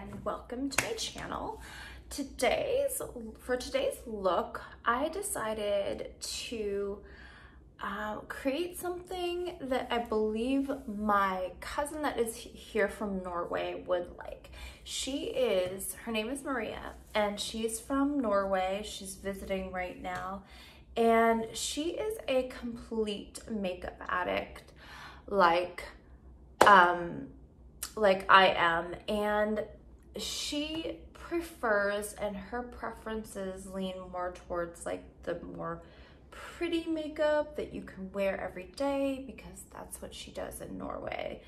and welcome to my channel. For today's look, I decided to create something that I believe my cousin that is here from Norway would like. Her name is Maria, and she's from Norway. She's visiting right now, and she is a complete makeup addict, like I am, and she prefers, and her preferences lean more towards like the more pretty makeup that you can wear every day, because that's what she does in Norway.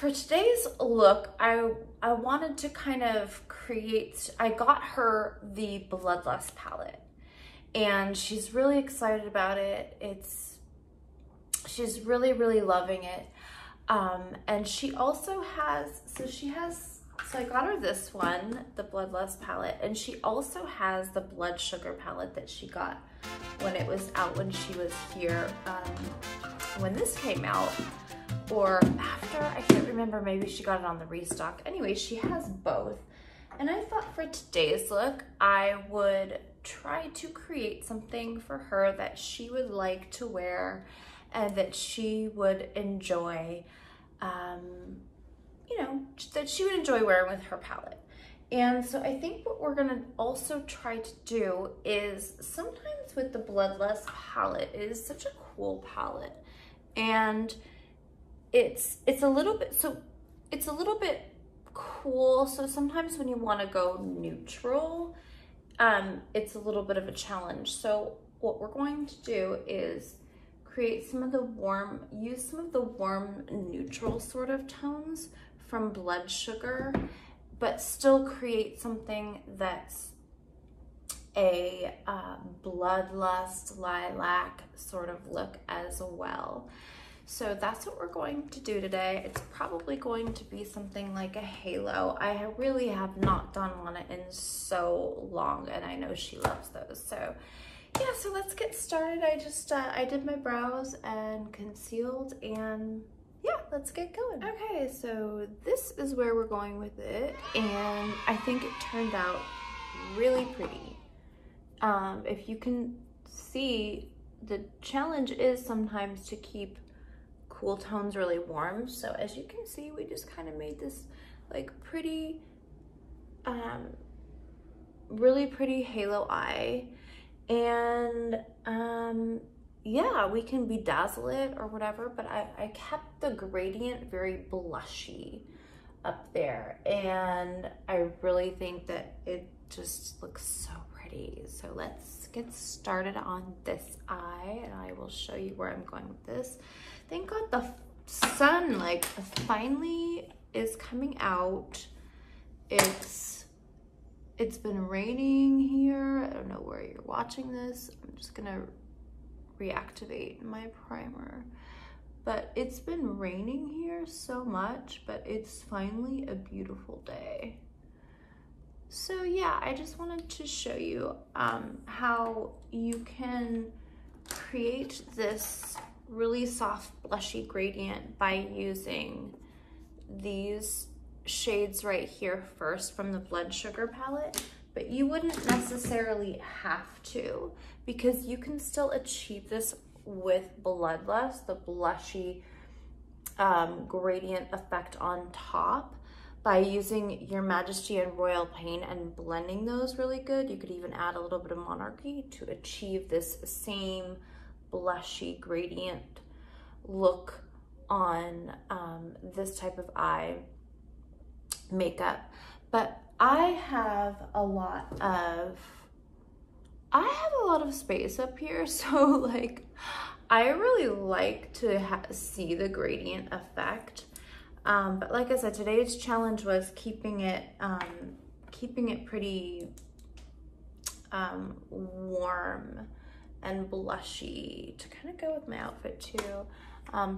For today's look, I wanted to kind of create, I got her the Bloodlust palette, and she's really excited about it. She's really, really loving it. And she also has, so I got her this one, the Bloodlust palette, and she also has the Blood Sugar palette that she got when it was out when she was here, when this came out, or after, I can't remember, maybe she got it on the restock. Anyway, she has both. And I thought for today's look, I would try to create something for her that she would like to wear and that she would enjoy, that she would enjoy wearing with her palette. And so I think what we're gonna also try to do is, sometimes with the Bloodlust palette, it is such a cool palette, and it's a little bit cool. So sometimes when you want to go neutral, it's a little bit of a challenge. So what we're going to do is create use some of the warm neutral sort of tones from Blood Sugar, but still create something that's a Bloodlust lilac sort of look as well. So that's what we're going to do today. It's probably going to be something like a halo. I really have not done one in so long, and I know she loves those. So yeah, so let's get started. I did my brows and concealed, and yeah, let's get going. Okay, so this is where we're going with it, and I think it turned out really pretty. If you can see, the challenge is sometimes to keep cool tones really warm. So as you can see, we just kind of made this like pretty, really pretty halo eye. And yeah, we can bedazzle it or whatever, but I kept the gradient very blushy up there, and I really think that it just looks so pretty. So let's get started on this eye, and I will show you where I'm going with this. Thank God the sun like finally is coming out. It's been raining here. I don't know where you're watching this. I'm just gonna reactivate my primer. But it's been raining here so much, but it's finally a beautiful day. So yeah, I just wanted to show you how you can create this really soft blushy gradient by using these shades right here first from the Blood Sugar palette, but you wouldn't necessarily have to, because you can still achieve this with Bloodlust, the blushy gradient effect on top, by using Your Majesty and Royal Pain and blending those really good. You could even add a little bit of Monarchy to achieve this same blushy gradient look on this type of eye makeup. But I have a lot of space up here, so like I really like to see the gradient effect, but like I said, today's challenge was keeping it pretty warm and blushy to kind of go with my outfit too,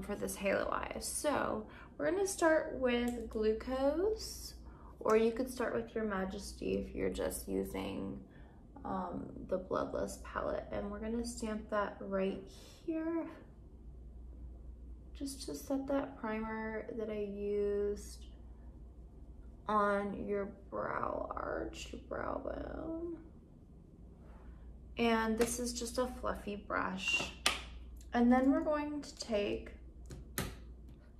for this halo eye. So we're gonna start with Glucose, or you could start with Your Majesty if you're just using the Bloodlust palette. And we're gonna stamp that right here, just to set that primer that I used on your brow arch, your brow bone. And this is just a fluffy brush. And then we're going to take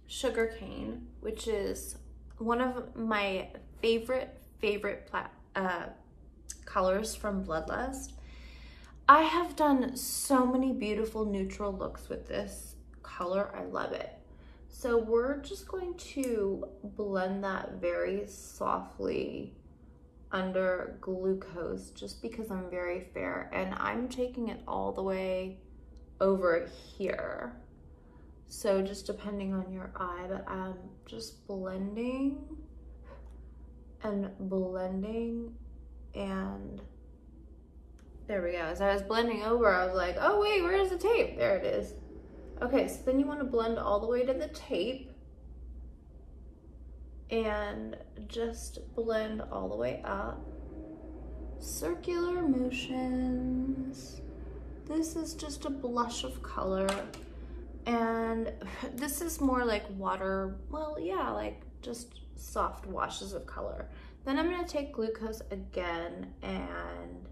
Sugarcane, which is one of my favorite colors from Bloodlust. I have done so many beautiful neutral looks with this color. I love it. So we're just going to blend that very softly under Glucose, just because I'm very fair, and I'm taking it all the way over here. So just depending on your eye, but I'm just blending and blending, and there we go. As I was blending over, I was like, oh wait, where's the tape? There it is. Okay, so then you want to blend all the way to the tape and just blend all the way up. Circular motions. This is just a blush of color, and this is more like water, well yeah, like just soft washes of color. Then I'm going to take Glucose again, and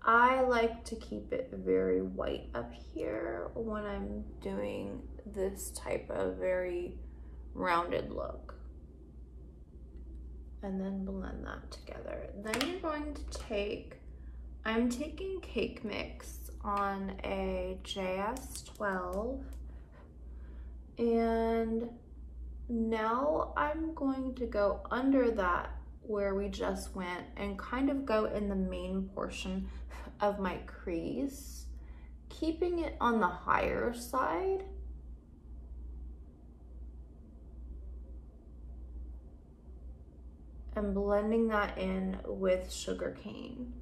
I like to keep it very white up here when I'm doing this type of very rounded look. And then blend that together. Then you're going to take, I'm taking Cake Mix on a JS12, and now I'm going to go under that where we just went and kind of go in the main portion of my crease, keeping it on the higher side. And blending that in with Sugarcane.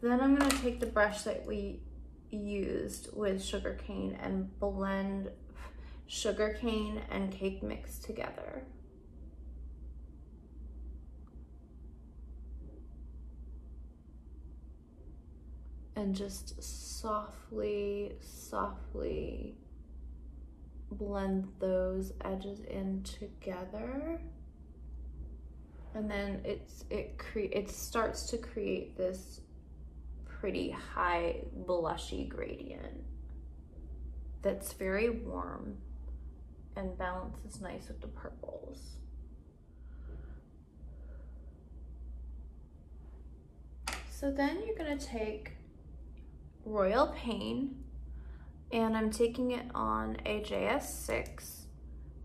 Then I'm going to take the brush that we used with Sugarcane and blend Sugarcane and Cake Mix together. And just softly, softly blend those edges in together. And then it starts to create this pretty high blushy gradient that's very warm and balances nice with the purples. So then you're gonna take Royal Pain, and I'm taking it on a JS6,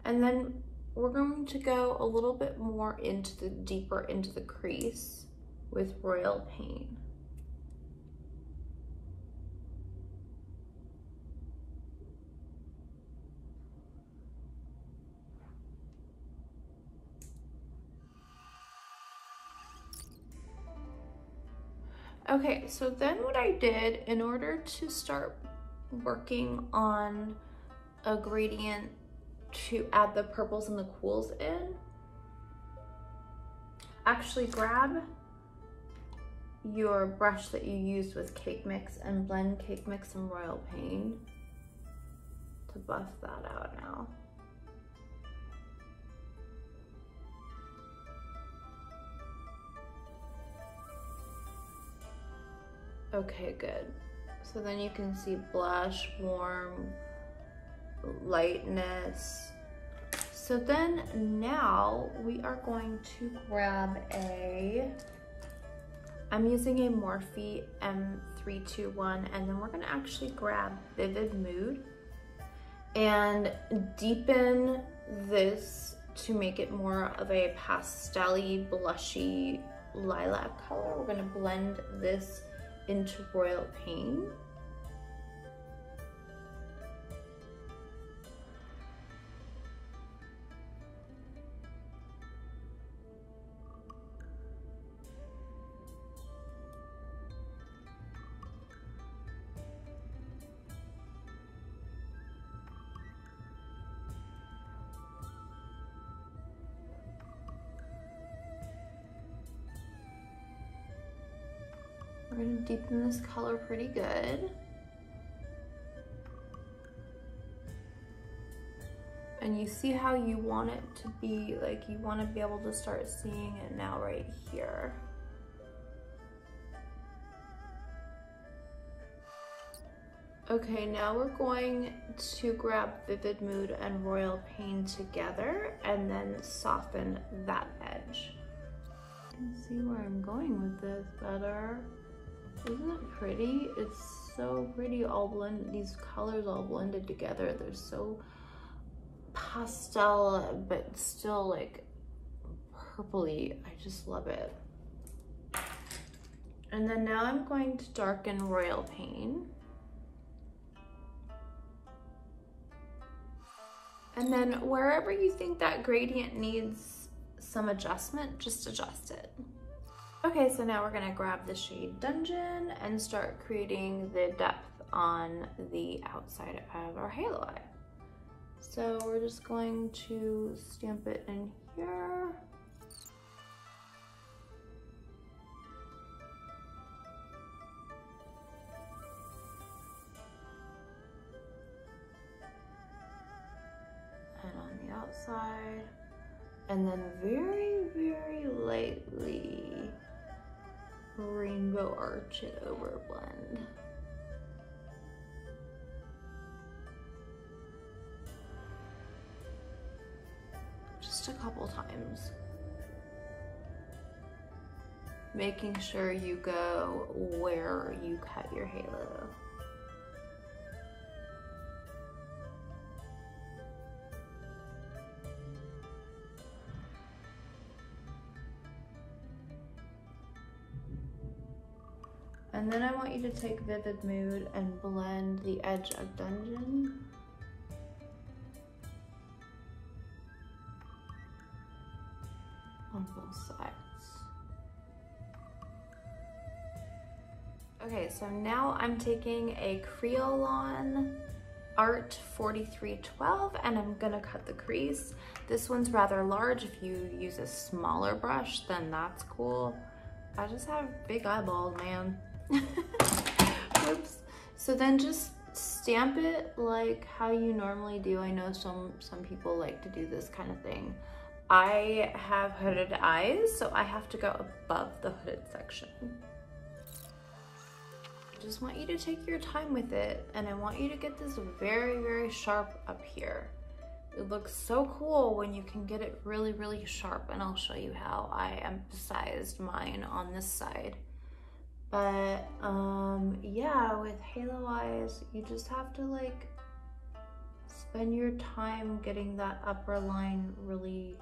and then we're going to go a little bit more into the deeper into the crease with Royal Pain. Okay, so then what I did in order to start working on a gradient to add the purples and the cools in, actually grab your brush that you used with Cake Mix and blend Cake Mix and Royal Pain to buff that out now. Okay, good. So then you can see blush, warm, lightness. So then now we are going to grab a, I'm using a Morphe M321, and then we're gonna actually grab Vivid Mood and deepen this to make it more of a pastel-y, blushy lilac color. We're gonna blend this into Royal Pain. We're gonna deepen this color pretty good. And you see how you want it to be, like you want to be able to start seeing it now right here. Okay, now we're going to grab Vivid Mood and Royal Pain together and then soften that edge. You can see where I'm going with this better. Isn't it pretty? It's so pretty, all blended, these colors all blended together. They're so pastel, but still like purpley. I just love it. And then now I'm going to darken Royal Pain. And then wherever you think that gradient needs some adjustment, just adjust it. Okay, so now we're gonna grab the shade Dungeon and start creating the depth on the outside of our halo eye. So we're just going to stamp it in here. Outside, and then very lightly rainbow arch it over blend. Just a couple times. Making sure you go where you cut your halo. And then I want you to take Vivid Mood and blend the edge of Dungeon. On both sides. Okay, so now I'm taking a Kryolan Art 4312 and I'm gonna cut the crease. This one's rather large. If you use a smaller brush, then that's cool. I just have big eyeballs, man. Oops. So then just stamp it like how you normally do. I know some people like to do this kind of thing. I have hooded eyes, so I have to go above the hooded section. I just want you to take your time with it, and I want you to get this very sharp up here. It looks so cool when you can get it really sharp, and I'll show you how I emphasized mine on this side. But yeah, with halo eyes, you just have to like spend your time getting that upper line really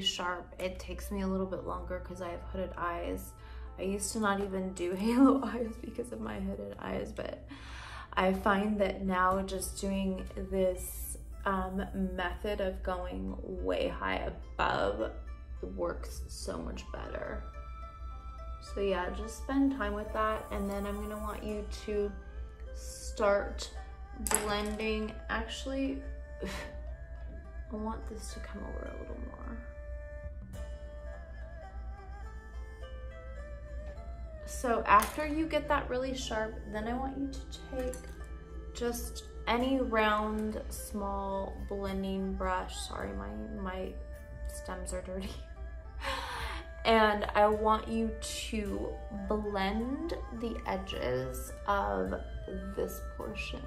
sharp. It takes me a little bit longer because I have hooded eyes. I used to not even do halo eyes because of my hooded eyes, but I find that now just doing this method of going way high above works so much better. So yeah, just spend time with that, and then I'm gonna want you to start blending. Actually, I want this to come over a little more. So after you get that really sharp, then I want you to take just any round, small blending brush. Sorry, my stems are dirty. And I want you to blend the edges of this portion.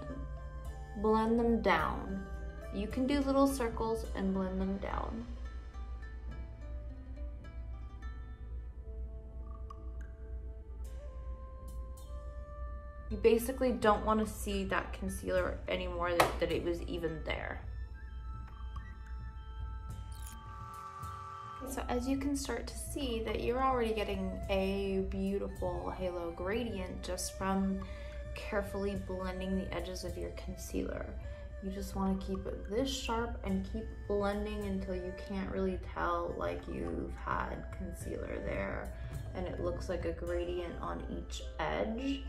Blend them down. You can do little circles and blend them down. You basically don't want to see that concealer anymore that it was even there. So as you can start to see that you're already getting a beautiful halo gradient just from carefully blending the edges of your concealer. You just want to keep it this sharp and keep blending until you can't really tell like you've had concealer there and it looks like a gradient on each edge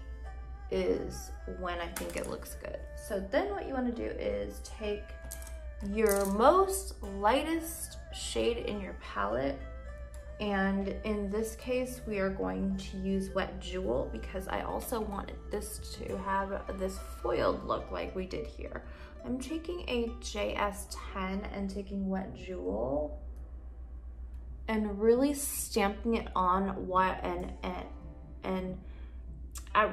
is when I think it looks good. So then what you want to do is take your most lightest shade in your palette And in this case, we are going to use Wet Jewel because I also wanted this to have this foiled look like we did here. I'm taking a JS10 and taking Wet Jewel and really stamping it on and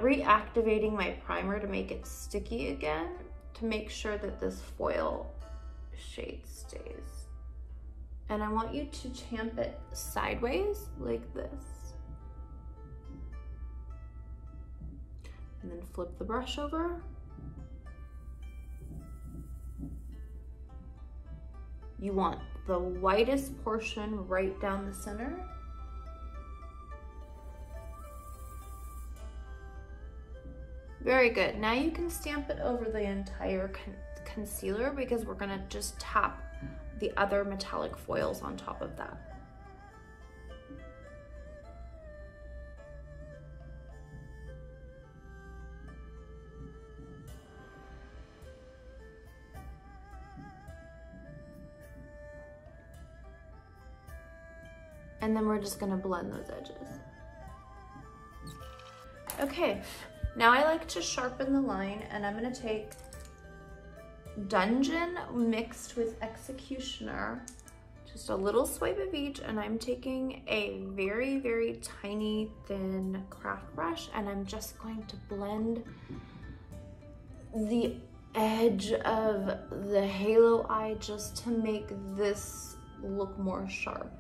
reactivating my primer to make it sticky again to make sure that this foil shade stays. And I want you to tamp it sideways like this. And then flip the brush over. You want the whitest portion right down the center. Very good. Now you can stamp it over the entire concealer because we're gonna just tap the other metallic foils on top of that. And then we're just gonna blend those edges. Okay, now I like to sharpen the line, and I'm gonna take Dungeon mixed with Executioner, just a little swipe of each, and I'm taking a very, very tiny thin craft brush, and I'm just going to blend the edge of the halo eye just to make this look more sharp.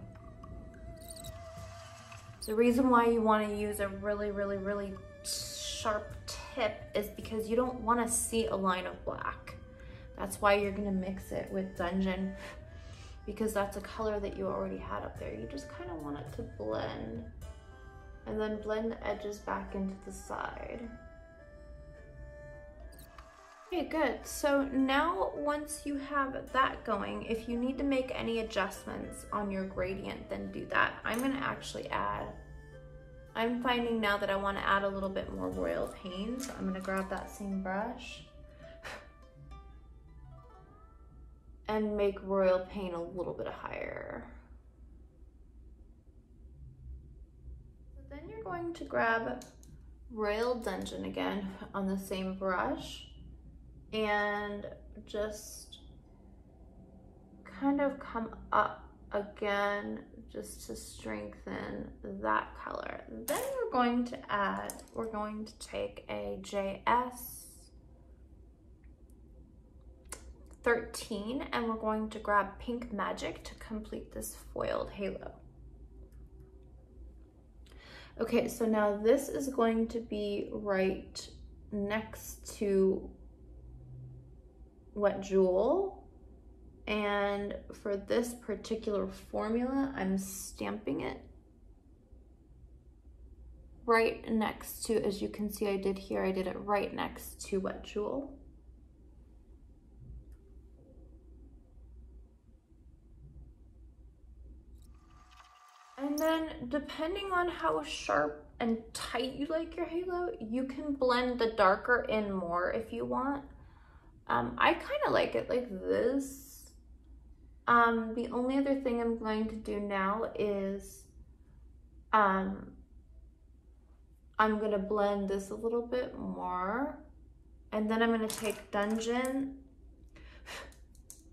The reason why you want to use a really, really, really sharp tip is because you don't want to see a line of black. That's why you're gonna mix it with Dungeon, because that's a color that you already had up there. You just kind of want it to blend, and then blend the edges back into the side. Okay, good. So now once you have that going, if you need to make any adjustments on your gradient, then do that. I'm gonna actually add, I'm finding now that I wanna add a little bit more Royal Pain, so I'm gonna grab that same brush and make Royal Pain a little bit higher. So then you're going to grab Royal Dungeon again on the same brush and just kind of come up again just to strengthen that color. Then we're going to add, we're going to take a JS 13, and we're going to grab Pink Magic to complete this foiled halo. Okay, so now this is going to be right next to Wet Jewel, and for this particular formula, I'm stamping it right next to, as you can see I did here, I did it right next to Wet Jewel. And then depending on how sharp and tight you like your halo, you can blend the darker in more if you want. I kind of like it like this. The only other thing I'm going to do now is I'm going to blend this a little bit more, and then I'm going to take Dungeon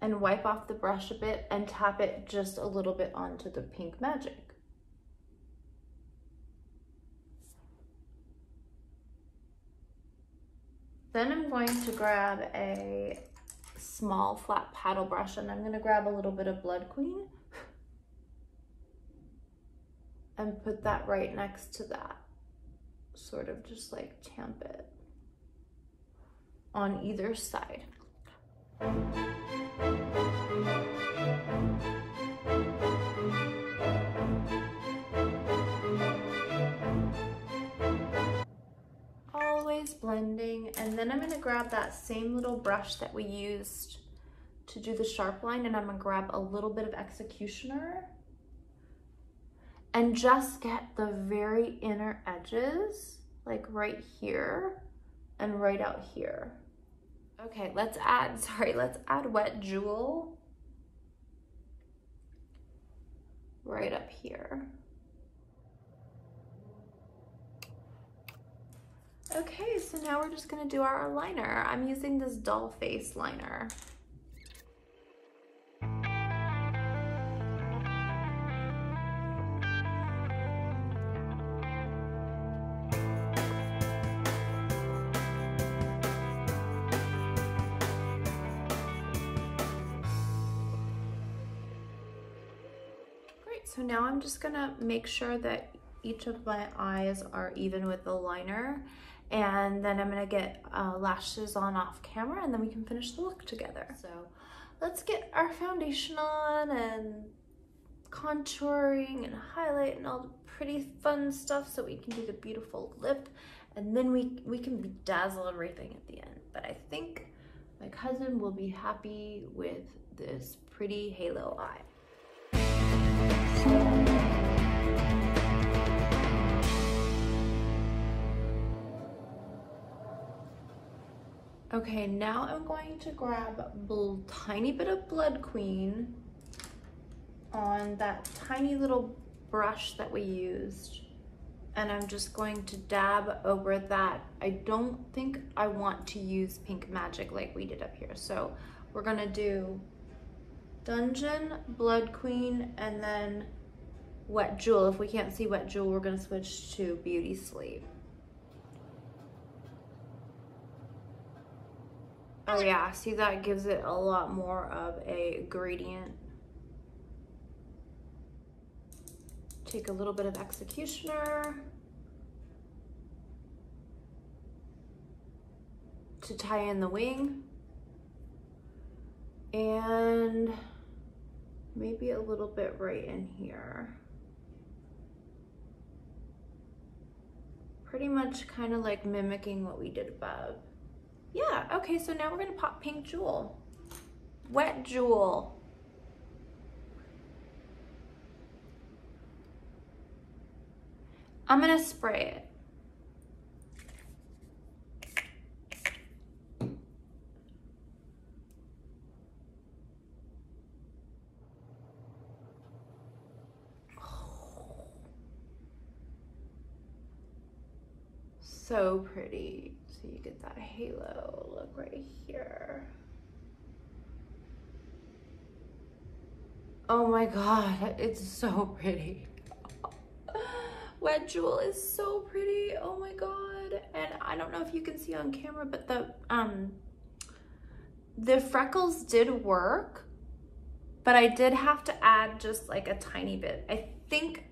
and wipe off the brush a bit and tap it just a little bit onto the Pink Magic. Then I'm going to grab a small flat paddle brush, and I'm going to grab a little bit of Blood Queen and put that right next to that. Sort of just like tamp it on either side. Always blending, and then I'm going to grab that same little brush that we used to do the sharp line, and I'm going to grab a little bit of Executioner and just get the very inner edges, like right here and right out here. Okay, let's add Wet Jewel right up here. Okay, so now we're just gonna do our liner. I'm using this doll face liner. Great, so now I'm just gonna make sure that each of my eyes are even with the liner, and then I'm gonna get lashes on off camera, and then we can finish the look together. So let's get our foundation on and contouring and highlight and all the pretty fun stuff so we can do the beautiful lip, and then we can bedazzle everything at the end. But I think my cousin will be happy with this pretty halo eye. Okay, now I'm going to grab a tiny bit of Blood Queen on that tiny little brush that we used, and I'm just going to dab over that. I don't think I want to use Pink Magic like we did up here, so we're gonna do Dungeon, Blood Queen, and then Wet Jewel. If we can't see Wet Jewel, we're gonna switch to Beauty Sleep. Oh yeah, see, that gives it a lot more of a gradient. Take a little bit of Executioner to tie in the wing, and maybe a little bit right in here. Pretty much kind of like mimicking what we did above. Yeah, okay, so now we're gonna pop Pink Jewel. Wet Jewel. I'm gonna spray it. Oh. So pretty. So you get that halo look right here. Oh my God, it's so pretty. Wet Jewel is so pretty, oh my God. And I don't know if you can see on camera, but the freckles did work, but I did have to add just like a tiny bit. I think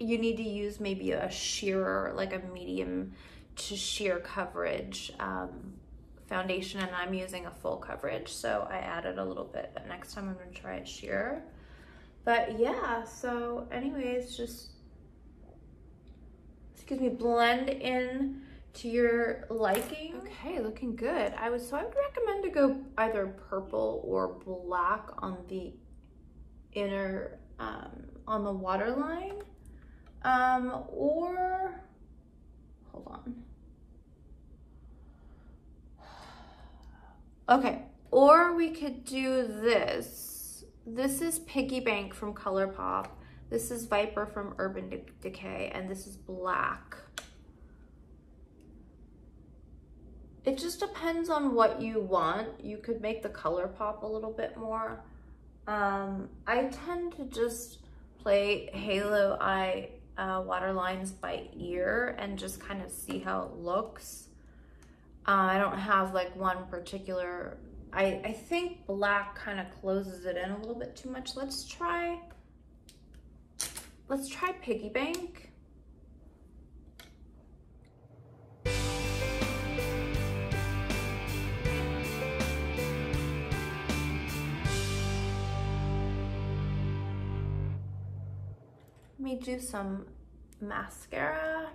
you need to use maybe a shearer, like a medium to sheer coverage foundation, and I'm using a full coverage, so I added a little bit, but next time I'm gonna try it sheer. But yeah, so anyways, just, excuse me, blend in to your liking. Okay, looking good. I would recommend to go either purple or black on the inner, on the waterline, or, hold on. Okay, or we could do this. This is Piggy Bank from ColourPop. This is Viper from Urban Decay, and this is black. It just depends on what you want. You could make the color pop a little bit more. I tend to just play halo eye water lines by ear and just kind of see how it looks. I don't have like one particular, I think black kind of closes it in a little bit too much. Let's try Piggy Bank. Let me do some mascara.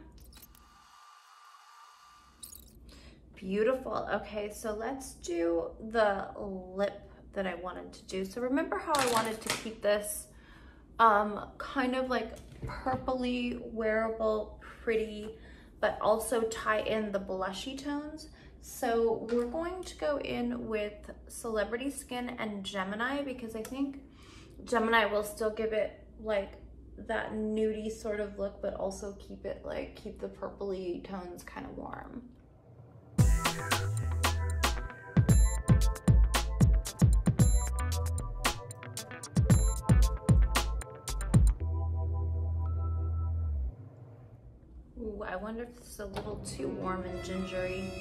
Beautiful. Okay, so let's do the lip that I wanted to do. So remember how I wanted to keep this kind of like purpley, wearable, pretty, but also tie in the blushy tones. So we're going to go in with Celebrity Skin and Gemini, because I think Gemini will still give it like that nudie sort of look, but also keep it like, keep the purpley tones kind of warm. Ooh, I wonder if it's a little too warm and gingery.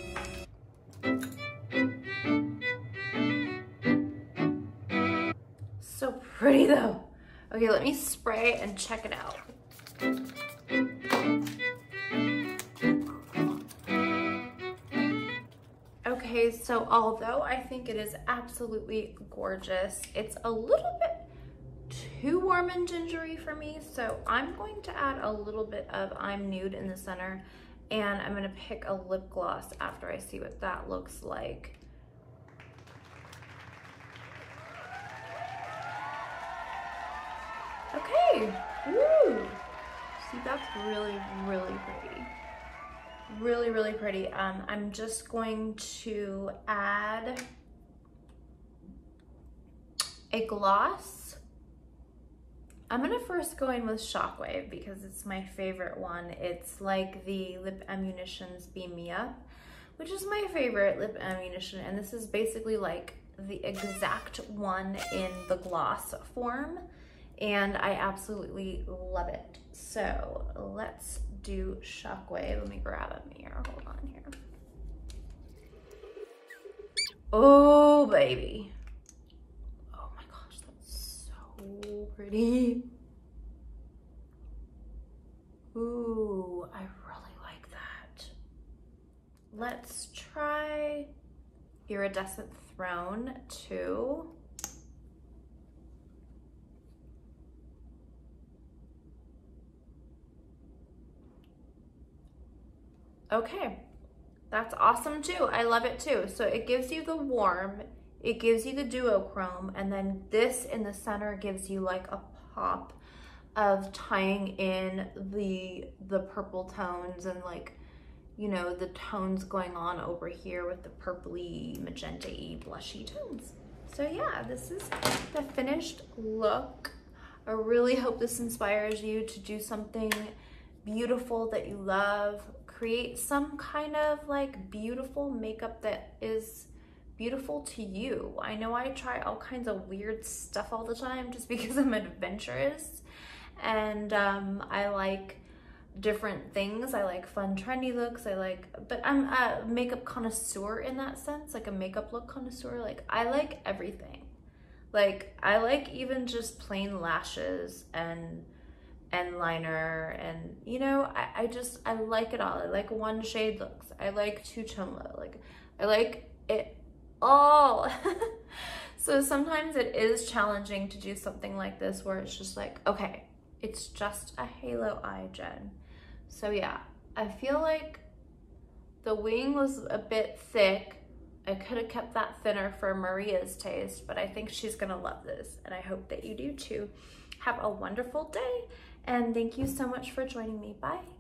So pretty though. Okay, let me spray and check it out. Okay, so although I think it is absolutely gorgeous, it's a little bit too warm and gingery for me, so I'm going to add a little bit of I'm Nude in the center, and I'm gonna pick a lip gloss after I see what that looks like. Okay, woo! See, that's really, really pretty. Really, really pretty. I'm just going to add a gloss. I'm gonna first go in with Shockwave because it's my favorite one. It's like the Lip Ammunition's Beam Me Up, which is my favorite lip ammunition, and this is basically like the exact one in the gloss form, and I absolutely love it. So let's do Shockwave. Let me grab a mirror, hold on here. Oh baby. So pretty. Ooh, I really like that. Let's try Iridescent Throne too. Okay, that's awesome too. I love it too. So it gives you the warm, it gives you the duochrome, and then this in the center gives you like a pop of tying in the purple tones and, like, you know, the tones going on over here with the purpley, magenta-y, blushy tones. So yeah, this is the finished look. I really hope this inspires you to do something beautiful that you love. Create some kind of like beautiful makeup that is beautiful to you. I know I try all kinds of weird stuff all the time just because I'm adventurous, and I like different things. I like fun, trendy looks. But I'm a makeup connoisseur in that sense, like a makeup look connoisseur. Like, I like everything. Like, I like even just plain lashes and liner, and, you know, I like it all. I like one shade looks. I like two-tone look. Like, I like it all. So sometimes it is challenging to do something like this where it's just like, okay, it's just a halo eye, Jen. So yeah, I feel like the wing was a bit thick. I could have kept that thinner for Maria's taste, but I think she's gonna love this, and I hope that you do too. Have a wonderful day, and thank you so much for joining me. Bye.